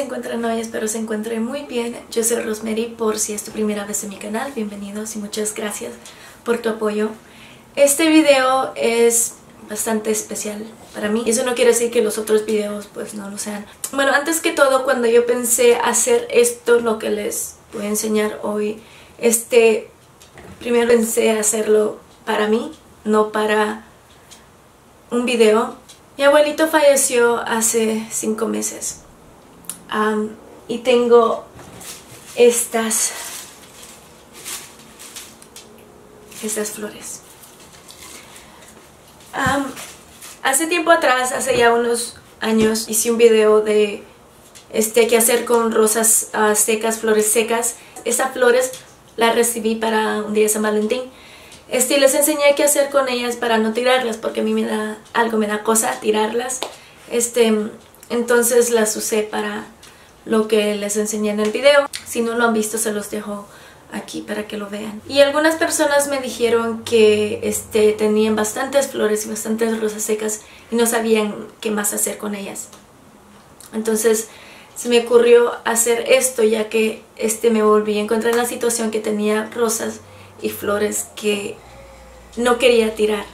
se encuentran hoy? Espero se encuentren muy bien. Yo soy Rosmery, por si es tu primera vez en mi canal, bienvenidos y muchas gracias por tu apoyo. Este video es bastante especial para mí. Eso no quiere decir que los otros videos pues no lo sean. Bueno, antes que todo, cuando yo pensé hacer esto, lo que les voy a enseñar hoy, primero pensé hacerlo para mí, no para un video. Mi abuelito falleció hace 5 meses y tengo estas flores. Hace tiempo atrás, hace ya unos años, hice un video de qué hacer con rosas secas, flores secas. Esas flores las recibí para un día de San Valentín. Les enseñé qué hacer con ellas para no tirarlas, porque a mí me da cosa tirarlas. Entonces las usé para lo que les enseñé en el video. Si no lo han visto, se los dejo aquí para que lo vean. Y algunas personas me dijeron que tenían bastantes flores y bastantes rosas secas y no sabían qué más hacer con ellas. Entonces se me ocurrió hacer esto, ya que me volví a encontrar en la situación que tenía rosas y flores que no quería tirar,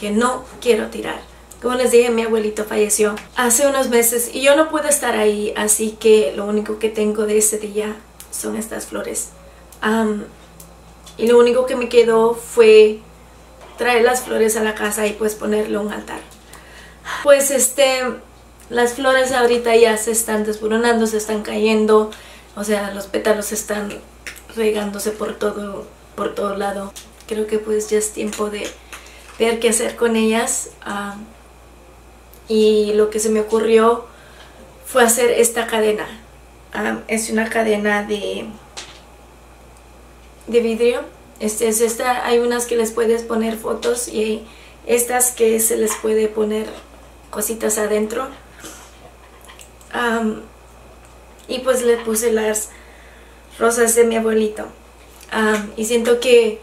que no quiero tirar. Como les dije, mi abuelito falleció hace unos meses y yo no pude estar ahí, así que lo único que tengo de ese día son estas flores. Y lo único que me quedó fue traer las flores a la casa y pues ponerle un altar. Pues las flores ahorita ya se están desboronando, se están cayendo, o sea, los pétalos están regándose por todo lado. Creo que pues ya es tiempo de ver qué hacer con ellas. Y lo que se me ocurrió fue hacer esta cadena. Es una cadena de vidrio. Hay unas que les puedes poner fotos y hay estas que se les puede poner cositas adentro. Y pues le puse las rosas de mi abuelito. Y siento que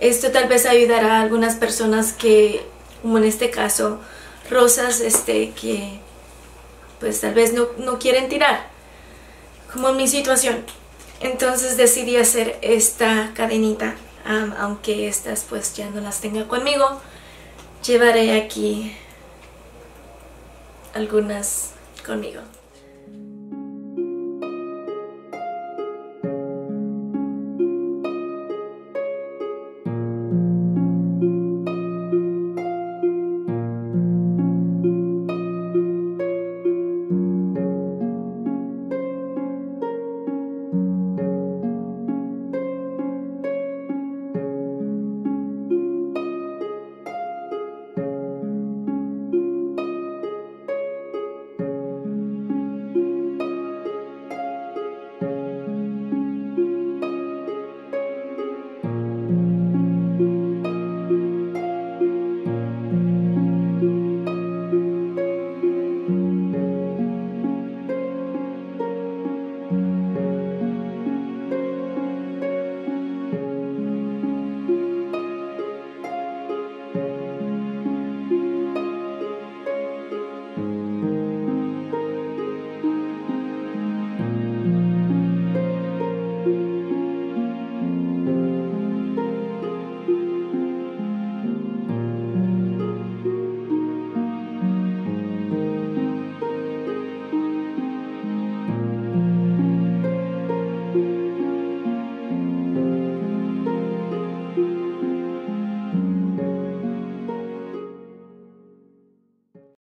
esto tal vez ayudará a algunas personas que, como en este caso, rosas que pues tal vez no quieren tirar, como en mi situación. Entonces decidí hacer esta cadenita. Aunque estas pues ya no las tenga conmigo, llevaré aquí algunas conmigo.